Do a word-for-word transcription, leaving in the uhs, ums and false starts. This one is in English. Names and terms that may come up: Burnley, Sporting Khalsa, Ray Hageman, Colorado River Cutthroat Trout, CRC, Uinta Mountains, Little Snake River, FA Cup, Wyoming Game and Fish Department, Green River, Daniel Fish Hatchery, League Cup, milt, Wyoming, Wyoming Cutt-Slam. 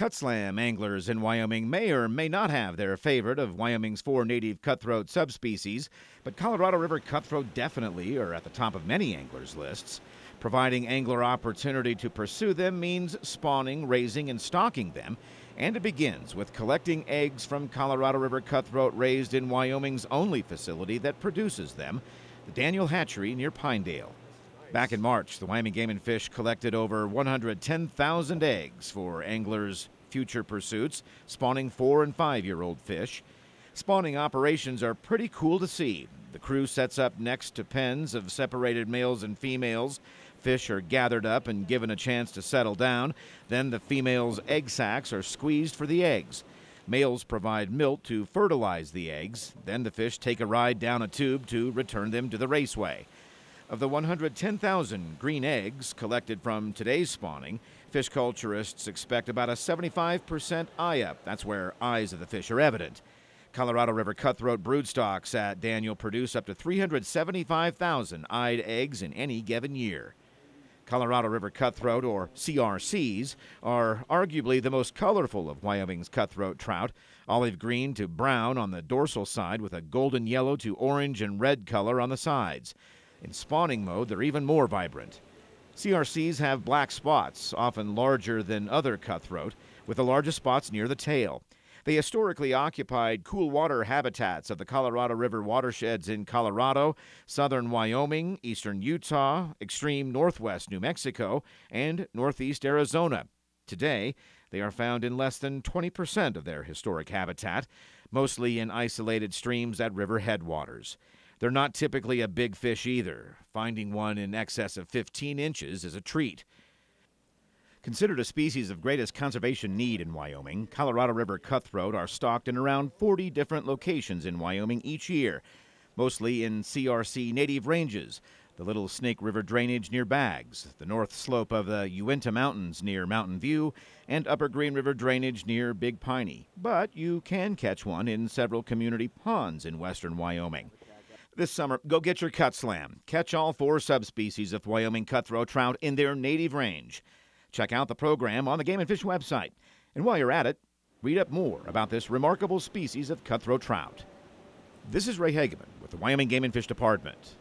Cutt Slam anglers in Wyoming may or may not have their favorite of Wyoming's four native cutthroat subspecies, but Colorado River cutthroat definitely are at the top of many anglers' lists. Providing angler opportunity to pursue them means spawning, raising, and stocking them, and it begins with collecting eggs from Colorado River cutthroat raised in Wyoming's only facility that produces them, the Daniel Hatchery near Pinedale. Back in March, the Wyoming Game and Fish collected over one hundred ten thousand eggs for anglers' future pursuits, spawning four- and five-year-old fish. Spawning operations are pretty cool to see. The crew sets up next to pens of separated males and females. Fish are gathered up and given a chance to settle down. Then the females' egg sacs are squeezed for the eggs. Males provide milk to fertilize the eggs. Then the fish take a ride down a tube to return them to the raceway. Of the one hundred ten thousand green eggs collected from today's spawning, fish culturists expect about a seventy-five percent eye up. That's where eyes of the fish are evident. Colorado River cutthroat broodstocks at Daniel produce up to three hundred seventy-five thousand eyed eggs in any given year. Colorado River cutthroat, or C R Cs, are arguably the most colorful of Wyoming's cutthroat trout, olive green to brown on the dorsal side with a golden yellow to orange and red color on the sides. In spawning mode, they're even more vibrant. C R Cs have black spots, often larger than other cutthroat, with the largest spots near the tail. They historically occupied cool water habitats of the Colorado River watersheds in Colorado, southern Wyoming, eastern Utah, extreme northwest New Mexico, and northeast Arizona. Today, they are found in less than twenty percent of their historic habitat, mostly in isolated streams at river headwaters. They're not typically a big fish either. Finding one in excess of fifteen inches is a treat. Considered a species of greatest conservation need in Wyoming, Colorado River cutthroat are stocked in around forty different locations in Wyoming each year, mostly in C R C native ranges, the Little Snake River drainage near Baggs, the north slope of the Uinta Mountains near Mountain View, and upper Green River drainage near Big Piney. But you can catch one in several community ponds in western Wyoming. This summer, go get your Cutt Slam. Catch all four subspecies of Wyoming cutthroat trout in their native range. Check out the program on the Game and Fish website. And while you're at it, read up more about this remarkable species of cutthroat trout. This is Ray Hageman with the Wyoming Game and Fish Department.